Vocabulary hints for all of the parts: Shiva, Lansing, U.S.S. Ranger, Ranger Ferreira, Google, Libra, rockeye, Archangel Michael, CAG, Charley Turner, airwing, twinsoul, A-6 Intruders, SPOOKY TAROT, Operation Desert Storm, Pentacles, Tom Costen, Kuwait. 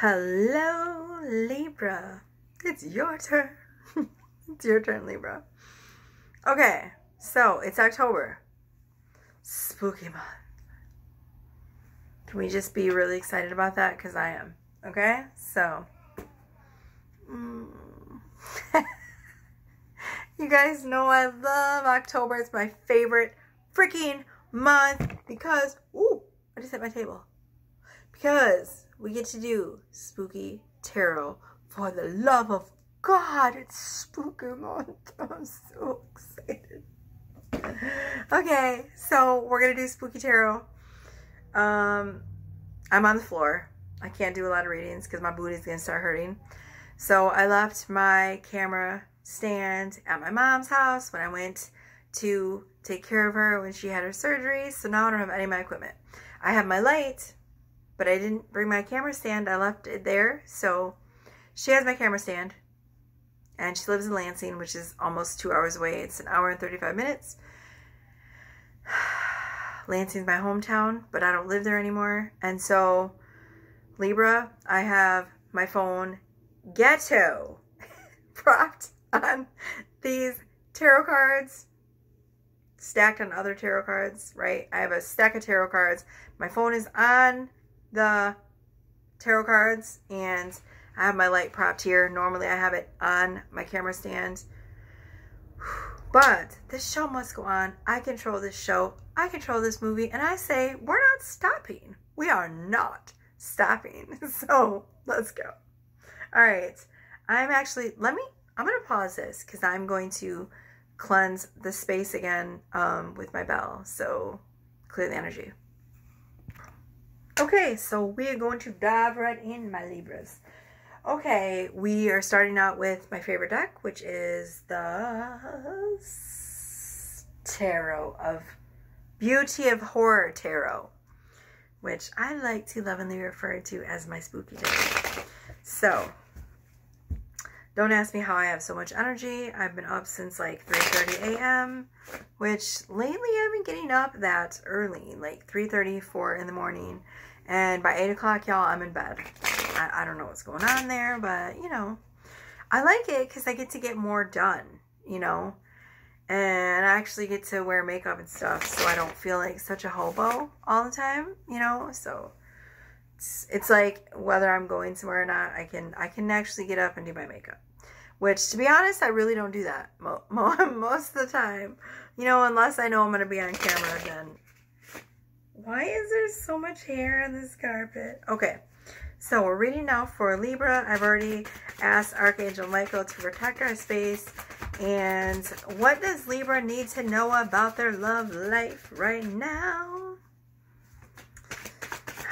Hello, Libra. It's your turn. It's your turn, Libra. Okay, so it's October. Spooky month. Can we just be really excited about that? Because I am. Okay, so. You guys know I love October. It's my favorite freaking month because, ooh, I just hit my table. Because we get to do Spooky Tarot. For the love of God, it's spooky month. I'm so excited. Okay, so we're going to do Spooky Tarot. I'm on the floor. I can't do a lot of readings because my booty's going to start hurting. So I left my camera stand at my mom's house when I went to take care of her when she had her surgery. So now I don't have any of my equipment. I have my light, but I didn't bring my camera stand. I left it there. So she has my camera stand, and she lives in Lansing, which is almost 2 hours away. It's an hour and 35 minutes. Lansing's my hometown, but I don't live there anymore. And so, Libra, I have my phone ghetto propped on these tarot cards, stacked on other tarot cards, right? I have a stack of tarot cards. My phone is on the tarot cards, and I have my light propped here. Normally, I have it on my camera stand. But this show must go on. I control this show. I control this movie. And I say, we're not stopping. We are not stopping. So let's go. All right. I'm actually, I'm going to pause this because I'm going to cleanse the space again with my bell. So clear the energy. Okay. So we are going to dive right in, my Libras. Okay, we are starting out with my favorite deck, which is the Tarot of Beauty of Horror Tarot, which I like to lovingly refer to as my spooky tarot. So, don't ask me how I have so much energy. I've been up since like 3:30 a.m., which lately I've been getting up that early, like 3:30, 4 in the morning. And by 8 o'clock, y'all, I'm in bed. I don't know what's going on there, but, you know, I like it because I get to get more done, you know, and I actually get to wear makeup and stuff, so I don't feel like such a hobo all the time, you know, so it's like whether I'm going somewhere or not, I can actually get up and do my makeup, which, to be honest, I really don't do that most of the time, you know, unless I know I'm going to be on camera, then. Why is there so much hair on this carpet? Okay. So we're reading now for Libra. I've already asked Archangel Michael to protect our space. And what does Libra need to know about their love life right now?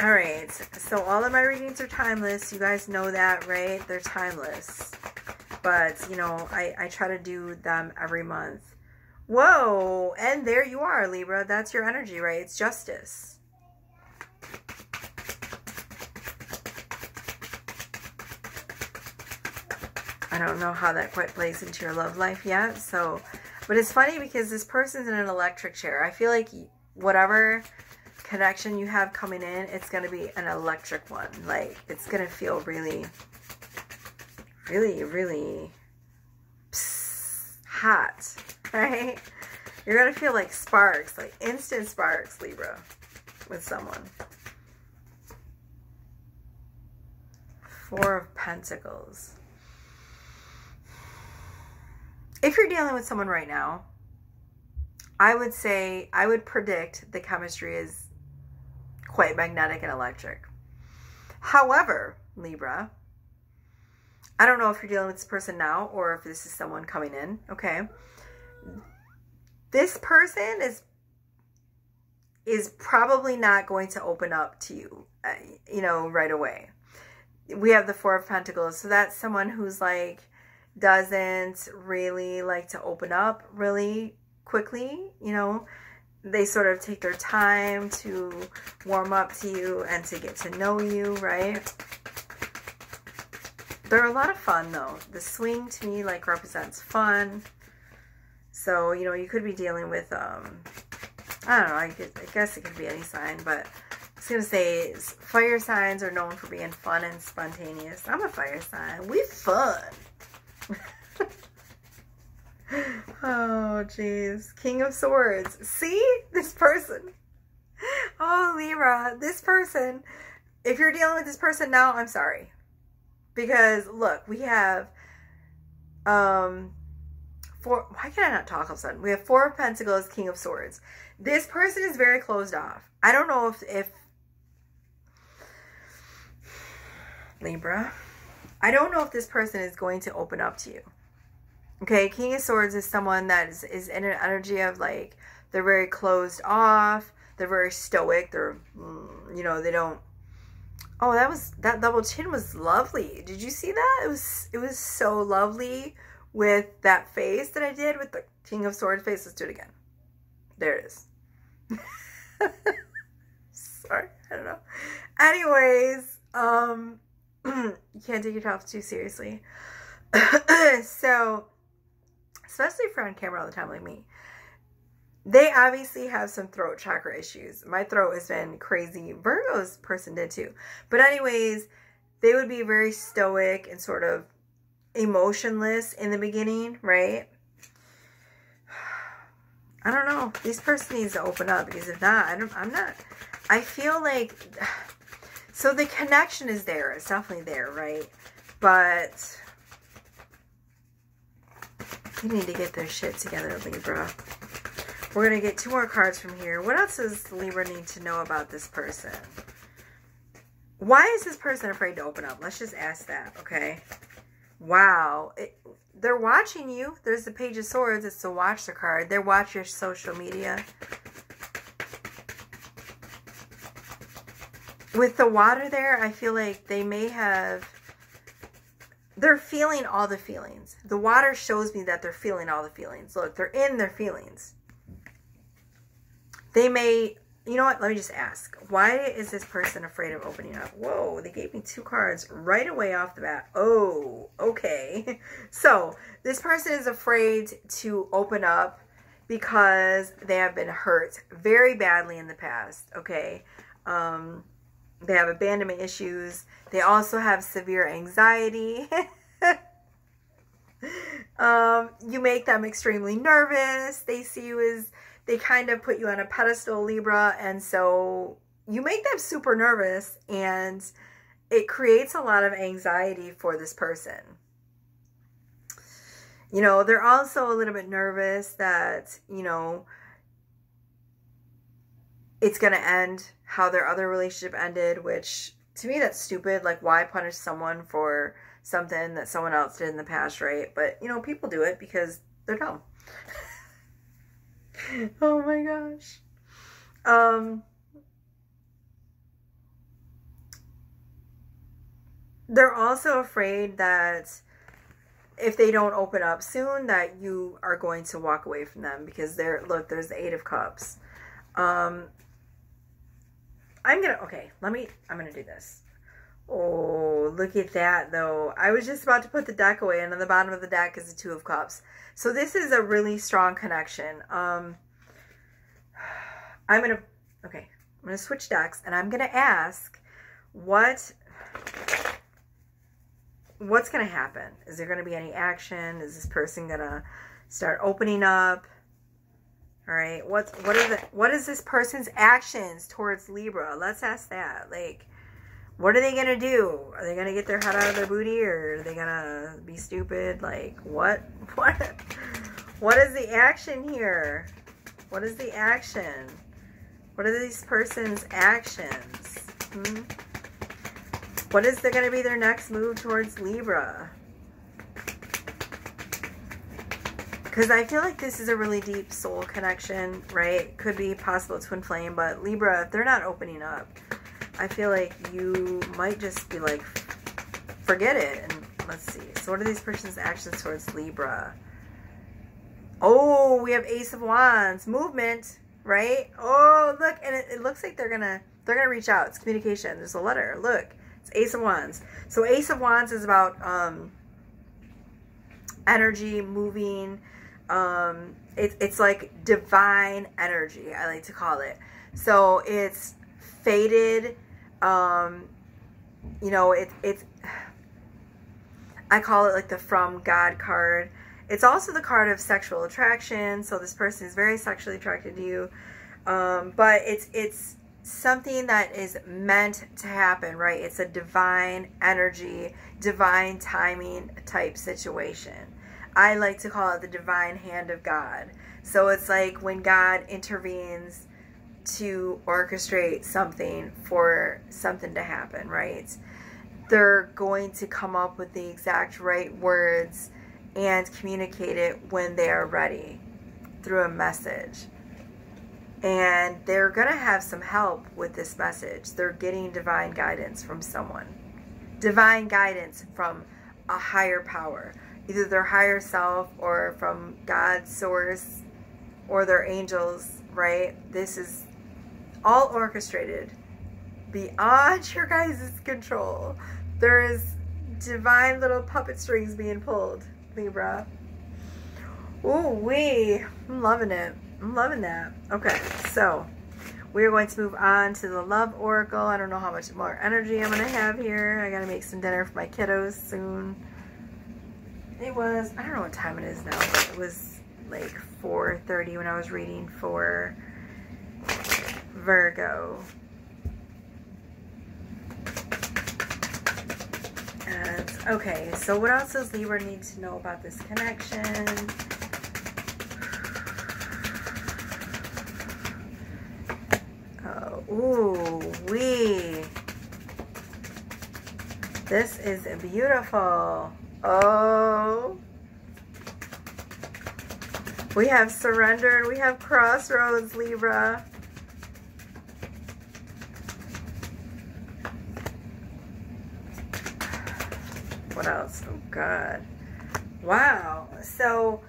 All right. So all of my readings are timeless. You guys know that, right? They're timeless. But, you know, I try to do them every month. Whoa. And there you are, Libra. That's your energy, right? It's justice. I don't know how that quite plays into your love life yet. So, but it's funny because this person's in an electric chair. I feel like whatever connection you have coming in, it's going to be an electric one. Like, it's going to feel really, really, really hot, right? You're going to feel like sparks, like instant sparks, Libra, with someone. Four of Pentacles. If you're dealing with someone right now, I would say, I would predict the chemistry is quite magnetic and electric. However, Libra, I don't know if you're dealing with this person now or if this is someone coming in, okay? This person is probably not going to open up to you, you know, right away. We have the Four of Pentacles, so that's someone who's like, doesn't really like to open up really quickly, you know, they sort of take their time to warm up to you and to get to know you, right? They're a lot of fun though. The swing to me like represents fun. So, you know, you could be dealing with, I don't know, I guess it could be any sign, but It's going to say fire signs are known for being fun and spontaneous. I'm a fire sign. We fun. Oh, geez. King of Swords. See? This person. Oh, Libra. This person. If you're dealing with this person now, I'm sorry. Because, look, we have... why can I not talk all of a sudden? We have Four of Pentacles, King of Swords. This person is very closed off. I don't know if Libra, I don't know if this person is going to open up to you. Okay, King of Swords is someone that is in an energy of like, they're very closed off. They're very stoic. They're, you know, they don't. Oh, that was, that double chin was lovely. Did you see that? It was so lovely with that face that I did with the King of Swords face. Let's do it again. There it is. Sorry, I don't know. Anyways, you can't take yourself too seriously. So, especially if you're on camera all the time like me, they obviously have some throat chakra issues. My throat has been crazy. Virgo's person did too. But anyways, they would be very stoic and sort of emotionless in the beginning, right? I don't know. This person needs to open up because if not, I feel like, so the connection is there. It's definitely there, right? But you need to get their shit together, Libra. We're going to get two more cards from here. What else does Libra need to know about this person? Why is this person afraid to open up? Let's just ask that, okay? Wow. They're watching you. There's the Page of Swords. It's the Watcher card. They watch your social media. With the water there, I feel like they may have... They're feeling all the feelings. The water shows me that they're feeling all the feelings. Look, they're in their feelings. They may... You know what? Let me just ask. Why is this person afraid of opening up? Whoa, they gave me two cards right away off the bat. Oh, okay. So, this person is afraid to open up because they have been hurt very badly in the past, okay? They have abandonment issues. They also have severe anxiety. You make them extremely nervous. They see you as... They kind of put you on a pedestal, Libra, and so you make them super nervous, and it creates a lot of anxiety for this person. You know, they're also a little bit nervous that, you know, it's going to end how their other relationship ended, which to me that's stupid. Like, why punish someone for something that someone else did in the past, right? But, you know, people do it because they're dumb. Oh my gosh. They're also afraid that if they don't open up soon that you are going to walk away from them because they're, look, there's the Eight of Cups. I'm going to do this. Oh, look at that though. I was just about to put the deck away, and on the bottom of the deck is the Two of Cups. So this is a really strong connection. I'm going to switch decks, and I'm going to ask what's going to happen? Is there going to be any action? Is this person going to start opening up? All right. What is this person's actions towards Libra? Let's ask that. Like, what are they going to do? Are they going to get their head out of their booty, or are they going to be stupid? Like, what is the action here? What is the action? What are these person's actions? What is going to be their next move towards Libra? Because I feel like this is a really deep soul connection, right? Could be possible twin flame, but Libra, if they're not opening up, I feel like you might just be like, forget it. And let's see. So what are these person's actions towards Libra? Oh, we have Ace of Wands. Movement, right? Oh, look. And it looks like they're gonna reach out. It's communication. There's a letter. Look, it's Ace of Wands. So Ace of Wands is about energy, moving. It's like divine energy, I like to call it. So it's faded. You know, it's I call it like the From God card. It's also the card of sexual attraction. So this person is very sexually attracted to you. But it's something that is meant to happen, right? It's a divine energy, divine timing type situation. I like to call it the divine hand of God. So it's like when God intervenes to orchestrate something for something to happen, right? They're going to come up with the exact right words and communicate it when they are ready through a message. And they're going to have some help with this message. They're getting divine guidance from someone. Divine guidance from a higher power. Either their higher self or from God's source or their angels, right? This is all orchestrated beyond your guys' control. There is divine little puppet strings being pulled, Libra. Ooh wee, I'm loving it. I'm loving that. Okay, so we're going to move on to the love oracle. I don't know how much more energy I'm going to have here. I got to make some dinner for my kiddos soon. It was, I don't know what time it is now, but it was like 4:30 when I was reading for Virgo. And, okay, so what else does Libra need to know about this connection? Ooh, wee. This is beautiful. Oh. We have surrender and we have crossroads, Libra. What else? Oh, God. Wow. So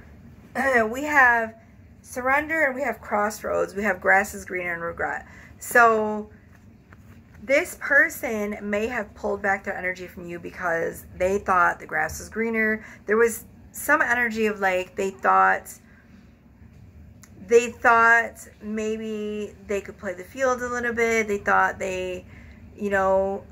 we have surrender and we have crossroads. We have grass is greener and regret. So this person may have pulled back their energy from you because they thought the grass was greener. There was some energy of like they thought maybe they could play the field a little bit. They thought they, you know,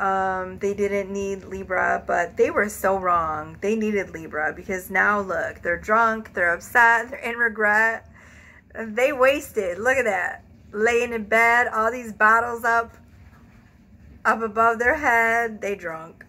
they didn't need Libra, but they were so wrong. They needed Libra because now look, they're drunk, they're upset, they're in regret. They wasted. Look at that. Laying in bed, all these bottles up above their head. They drunk.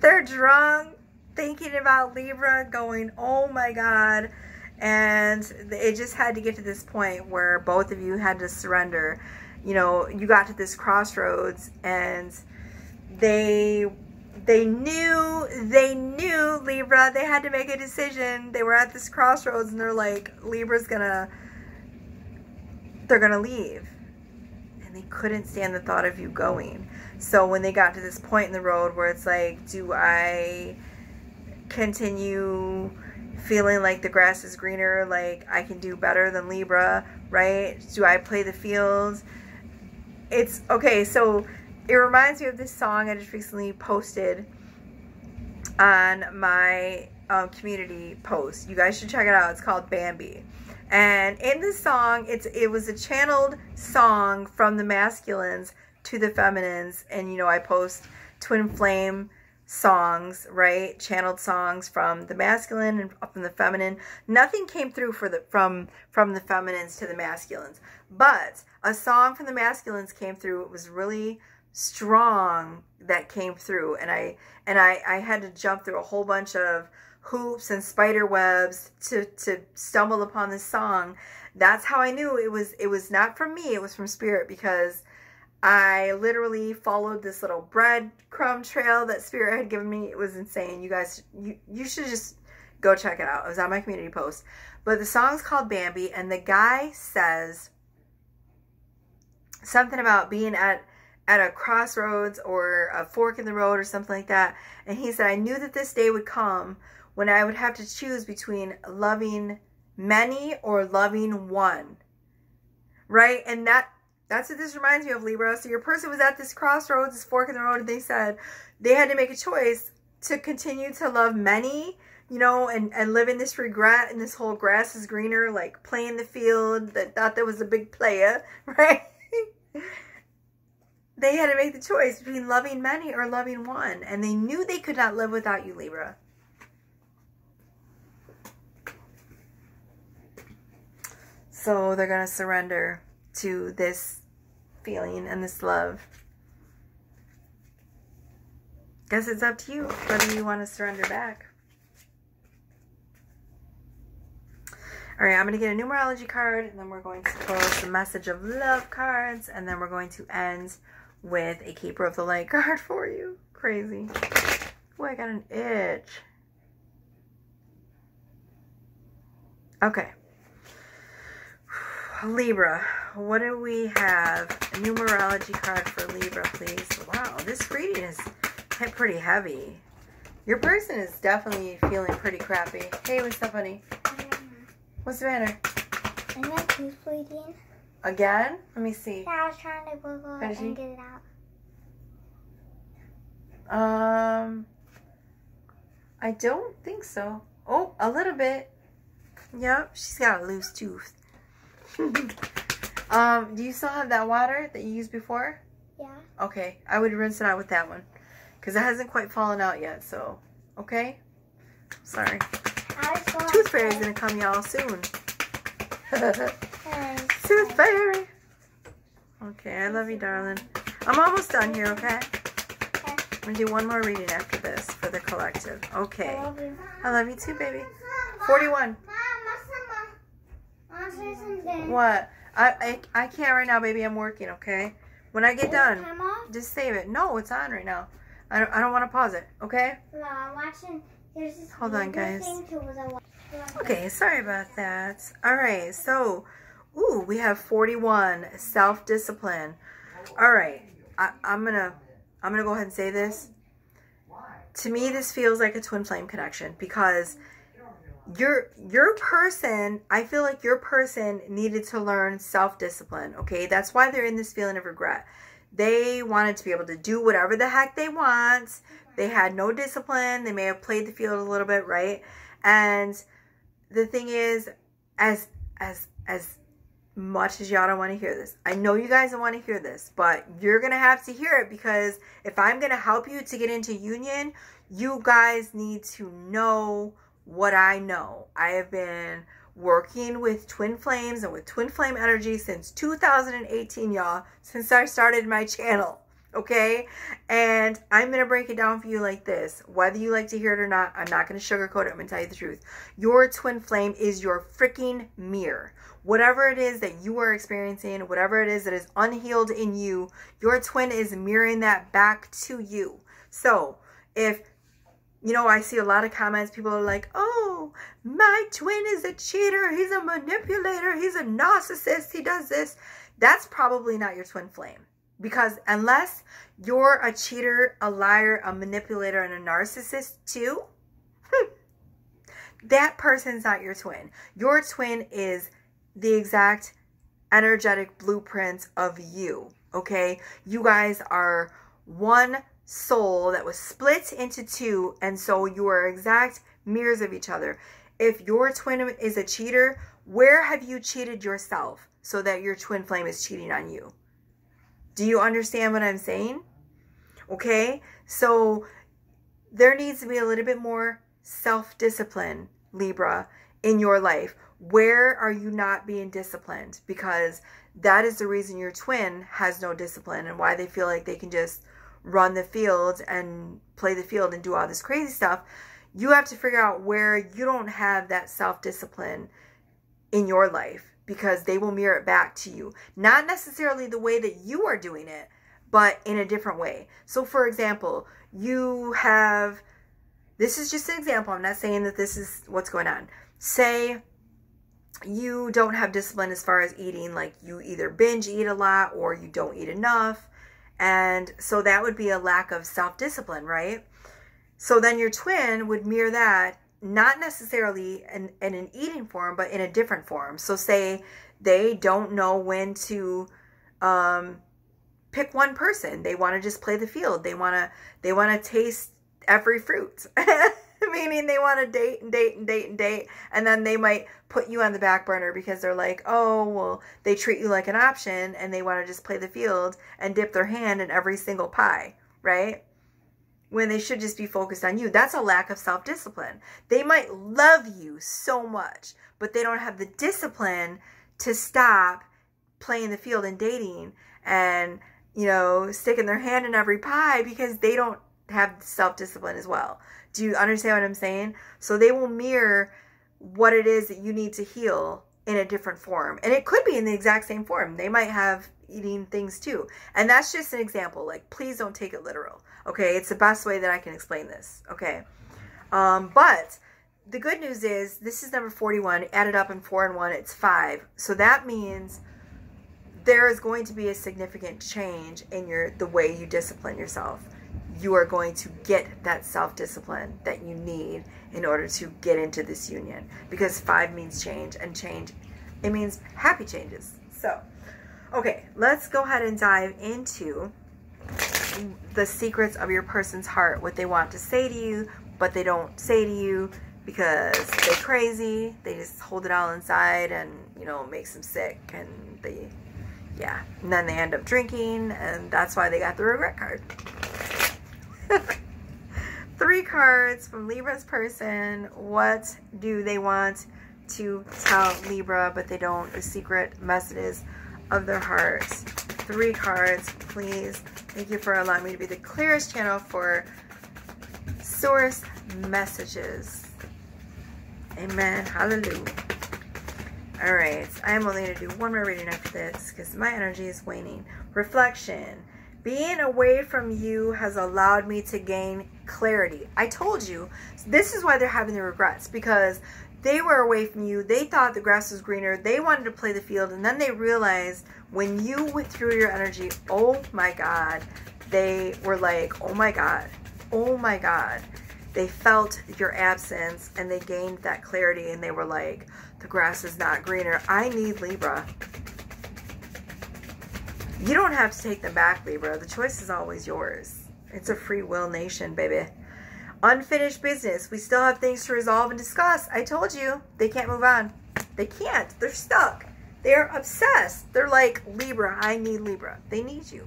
They're drunk, thinking about Libra, going, oh my God. And it just had to get to this point where both of you had to surrender. You know, you got to this crossroads and they knew Libra, they had to make a decision. They were at this crossroads and they're like, Libra's gonna, they're gonna leave, and they couldn't stand the thought of you going. So when they got to this point in the road where it's like, do I continue feeling like the grass is greener, like I can do better than Libra, right? Do I play the field? It's okay. So it reminds me of this song I just recently posted on my community post. You guys should check it out. It's called Bambi. And in this song, it was a channeled song from the masculines to the feminines. And, you know, I post twin flame songs, right? Channeled songs from the masculine and from the feminine. Nothing came through from the feminines to the masculines. But a song from the masculines came through. It was really strong that came through. And I had to jump through a whole bunch of hoops and spider webs to stumble upon this song. That's how I knew it was not from me, it was from Spirit, because I literally followed this little breadcrumb trail that Spirit had given me. It was insane. You guys, you should just go check it out. It was on my community post. But the song's called Bambi, and the guy says something about being at a crossroads or a fork in the road or something like that. And he said, I knew that this day would come when I would have to choose between loving many or loving one, right? And that's what this reminds me of, Libra. So your person was at this crossroads, this fork in the road, and they said they had to make a choice to continue to love many, you know, and live in this regret and this whole grass is greener, like playing the field, that thought that was a big player, right? They had to make the choice between loving many or loving one, and they knew they could not live without you, Libra. So they're going to surrender to this feeling and this love. Guess it's up to you whether you want to surrender back. All right, I'm going to get a numerology card, and then we're going to close the message of love cards, and then we're going to end with a Keeper of the Light card for you. Crazy. Oh, I got an itch. Okay. Libra, what do we have? A numerology card for Libra, please. Wow, this reading is hit pretty heavy. Your person is definitely feeling pretty crappy. Hey, what's up, honey? What's the matter? I'm not tooth bleeding. Again? Let me see. Yeah, I was trying to Google it and get it out. I don't think so. Oh, a little bit. Yep, she's got a loose tooth. Do you still have that water that you used before? Yeah. Okay, I would rinse it out with that one, because it hasn't quite fallen out yet, so, okay? Sorry. Tooth Fairy's going to come, y'all, soon. Tooth Fairy. Okay, I love you, darling. I'm almost done here, okay? Okay. I'm going to do one more reading after this for the collective. Okay. I love you too, baby. 41. What? I can't right now, baby. I'm working, okay? When I get done, just save it. No, it's on right now. I don't want to pause it, okay? No, I'm watching... Hold on, guys. Okay, sorry about that. All right, so, ooh, we have 41, self-discipline. All right, I'm gonna go ahead and say this. To me, this feels like a twin flame connection, because your person, I feel like your person needed to learn self-discipline. Okay, that's why they're in this feeling of regret. They wanted to be able to do whatever the heck they want. They had no discipline. They may have played the field a little bit, right? And the thing is, as much as y'all don't want to hear this, I know you guys don't want to hear this, but you're going to have to hear it, because if I'm going to help you to get into union, you guys need to know what I know. I have been working with twin flames and with twin flame energy since 2018, y'all, since I started my channel, okay? And I'm gonna break it down for you like this. Whether you like to hear it or not, I'm not gonna sugarcoat it. I'm gonna tell you the truth. Your twin flame is your freaking mirror. Whatever it is that you are experiencing, whatever it is that is unhealed in you, your twin is mirroring that back to you. So if you know, I see a lot of comments. People are like, oh, my twin is a cheater. He's a manipulator. He's a narcissist. He does this. That's probably not your twin flame. Because unless you're a cheater, a liar, a manipulator, and a narcissist too, that person's not your twin. Your twin is the exact energetic blueprint of you, okay? You guys are one soul that was split into two, and so you are exact mirrors of each other. If your twin is a cheater, where have you cheated yourself so that your twin flame is cheating on you? Do you understand what I'm saying? Okay, so there needs to be a little bit more self-discipline, Libra, in your life. Where are you not being disciplined? Because that is the reason your twin has no discipline, and why they feel like they can just run the field and play the field and do all this crazy stuff. You have to figure out where you don't have that self-discipline in your life, because they will mirror it back to you. Not necessarily the way that you are doing it, but in a different way. So for example, you have, this is just an example, I'm not saying that this is what's going on. Say you don't have discipline as far as eating, like you either binge eat a lot or you don't eat enough. And so that would be a lack of self-discipline, right? So then your twin would mirror that, not necessarily in an eating form, but in a different form. So say they don't know when to pick one person. They want to just play the field. They want to taste every fruit meaning they want to date and date and date and date, and then they might put you on the back burner because they're like, oh, well, they treat you like an option and they want to just play the field and dip their hand in every single pie, right? When they should just be focused on you. That's a lack of self-discipline. They might love you so much, but they don't have the discipline to stop playing the field and dating and, you know, sticking their hand in every pie because they don't have self-discipline as well. Do you understand what I'm saying? So they will mirror what it is that you need to heal in a different form. And it could be in the exact same form. They might have eating things too. And that's just an example. Like, please don't take it literal. Okay. It's the best way that I can explain this. Okay. But the good news is this is number 41 added up in 4 and 1, it's 5. So that means there is going to be a significant change in the way you discipline yourself. You are going to get that self-discipline that you need in order to get into this union, because 5 means change, and change, it means happy changes. So, okay, let's go ahead and dive into the secrets of your person's heart, what they want to say to you, but they don't say to you because they're crazy. They just hold it all inside and, you know, it makes them sick, and they, yeah. And then they end up drinking, and that's why they got the regret card. 3 cards from Libra's person. What do they want to tell Libra, but they don't? The secret messages of their hearts. 3 cards, please. Thank you for allowing me to be the clearest channel for source messages. Amen. Hallelujah. All right. I'm only going to do one more reading after this because my energy is waning. Reflection. Being away from you has allowed me to gain clarity. I told you, this is why they're having the regrets, because they were away from you. They thought the grass was greener. They wanted to play the field. And then they realized when you withdrew your energy, oh my God, they were like, oh my God, oh my God. They felt your absence and they gained that clarity, and they were like, the grass is not greener. I need Libra. You don't have to take them back, Libra. The choice is always yours. It's a free will nation, baby. Unfinished business. We still have things to resolve and discuss. I told you, they can't move on. They can't. They're stuck. They're obsessed. They're like, Libra, I need Libra. They need you.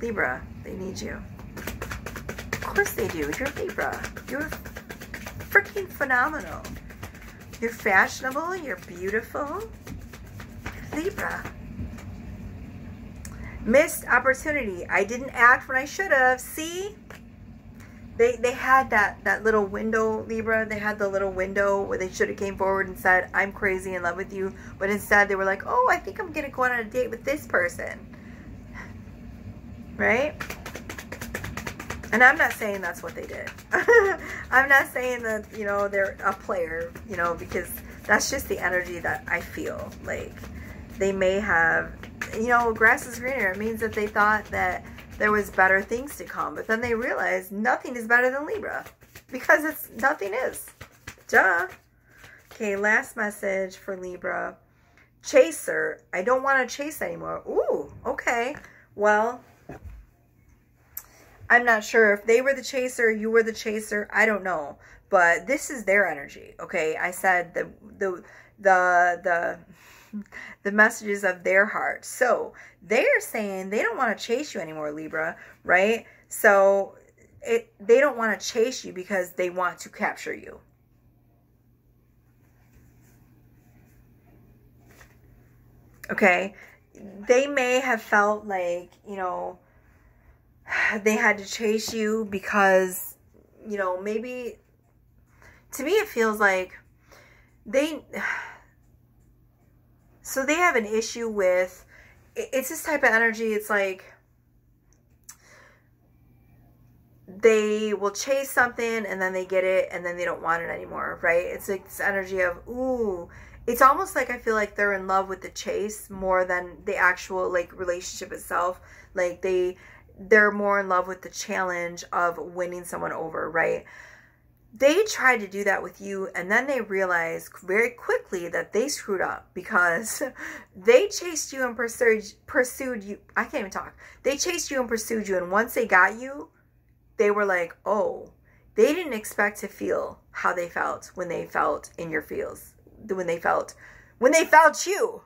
Libra, they need you. Of course they do. You're Libra. You're freaking phenomenal. You're fashionable. You're beautiful. Libra. Missed opportunity. I didn't act when I should have. See? They had that little window, Libra. They had the little window where they should have came forward and said, I'm crazy in love with you. But instead they were like, oh, I think I'm going to go on a date with this person. Right? And I'm not saying that's what they did. I'm not saying that, you know, they're a player, you know, because that's just the energy that I feel. Like, they may have... You know, grass is greener. It means that they thought that there was better things to come, but then they realized nothing is better than Libra, because it's nothing is. Duh. Okay, last message for Libra. Chaser. I don't want to chase anymore. Ooh, okay. Well, I'm not sure if they were the chaser, you were the chaser. I don't know, but this is their energy. Okay, I said the messages of their heart. So they're saying they don't want to chase you anymore, Libra, right? So they don't want to chase you because they want to capture you. Okay. They may have felt like, you know, they had to chase you because, you know, maybe to me it feels like they have an issue with, it's this type of energy. It's like they will chase something and then they get it and then they don't want it anymore, right? It's like this energy of, ooh, it's almost like I feel like they're in love with the chase more than the actual, like, relationship itself. Like they're more in love with the challenge of winning someone over, right? They tried to do that with you, and then they realized very quickly that they screwed up because they chased you and pursued you. I can't even talk. They chased you and pursued you, and once they got you, they were like, oh, They didn't expect to feel how they felt when they felt in your feels, when they felt you.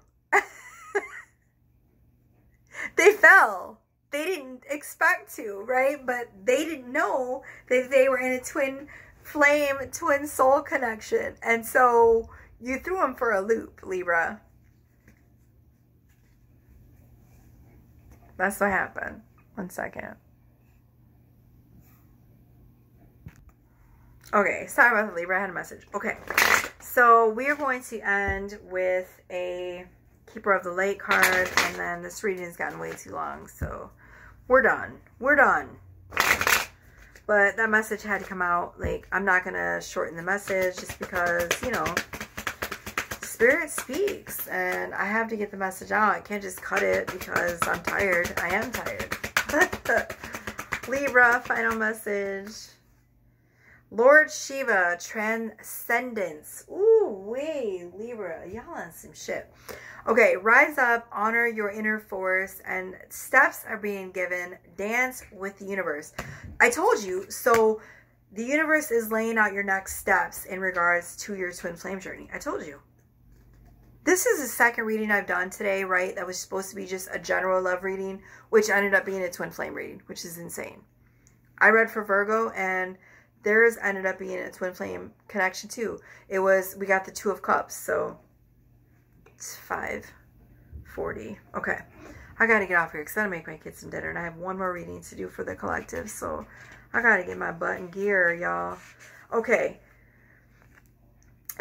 They fell. They didn't expect to, right? But they didn't know that they were in a twin flame, twin soul connection. And so you threw them for a loop, Libra. That's what happened. One second. Okay, sorry about the Libra, I had a message. Okay, so we are going to end with a Keeper of the Light card, and then this reading's gotten way too long, so we're done. We're done. But that message had to come out. Like, I'm not going to shorten the message just because, you know, Spirit speaks, and I have to get the message out. I can't just cut it because I'm tired. I am tired. Libra, final message. Lord Shiva, transcendence. Ooh, wait, Libra, y'all on some shit. Okay, rise up, honor your inner force, and steps are being given. Dance with the universe. I told you, so the universe is laying out your next steps in regards to your twin flame journey. I told you. This is the second reading I've done today, right? That was supposed to be just a general love reading, which ended up being a twin flame reading, which is insane. I read for Virgo, and theirs ended up being a twin flame connection too. It was, we got the 2 of Cups, so it's 5:40. Okay, I gotta get off here because I gotta make my kids some dinner, and I have one more reading to do for the collective, so I gotta get my butt in gear, y'all. Okay.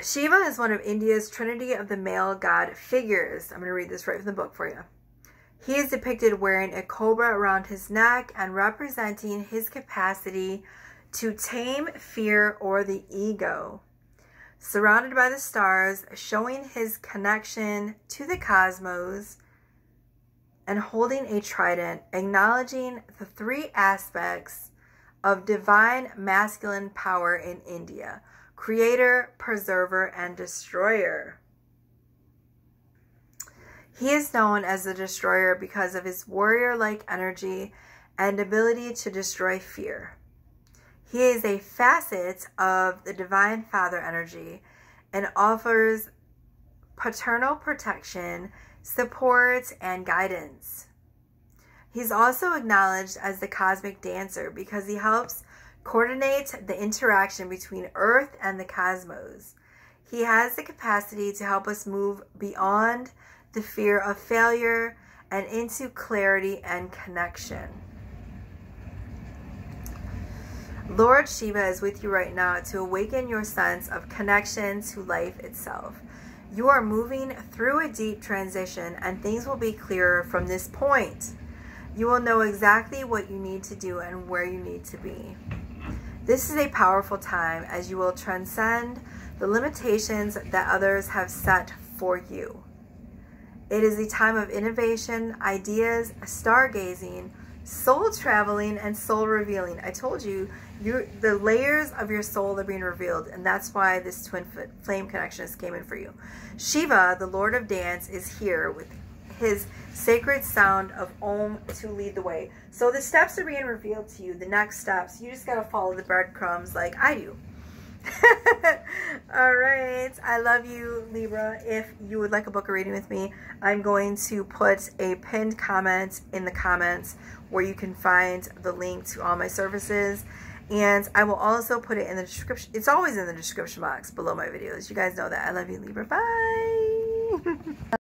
Shiva is one of India's trinity of the male god figures. I'm going to read this right from the book for you. He is depicted wearing a cobra around his neck and representing his capacity to tame fear or the ego. Surrounded by the stars, showing his connection to the cosmos and holding a trident, acknowledging the 3 aspects of divine masculine power in India: creator, preserver, and destroyer. He is known as the destroyer because of his warrior-like energy and ability to destroy fear. He is a facet of the divine father energy and offers paternal protection, support, and guidance. He's also acknowledged as the cosmic dancer because he helps coordinates the interaction between Earth and the cosmos. He has the capacity to help us move beyond the fear of failure and into clarity and connection. Lord Shiva is with you right now to awaken your sense of connection to life itself. You are moving through a deep transition, and things will be clearer from this point. You will know exactly what you need to do and where you need to be. This is a powerful time as you will transcend the limitations that others have set for you. It is a time of innovation, ideas, stargazing, soul traveling, and soul revealing. I told you, the layers of your soul are being revealed, and that's why this twin flame connection came in for you. Shiva, the Lord of Dance, is here with his sacred sound of Om to lead the way. So the steps are being revealed to you, the next steps. You just got to follow the breadcrumbs like I do. All right. I love you, Libra. If you would like a book or reading with me, I'm going to put a pinned comment in the comments where you can find the link to all my services. And I will also put it in the description. It's always in the description box below my videos. You guys know that. I love you, Libra. Bye.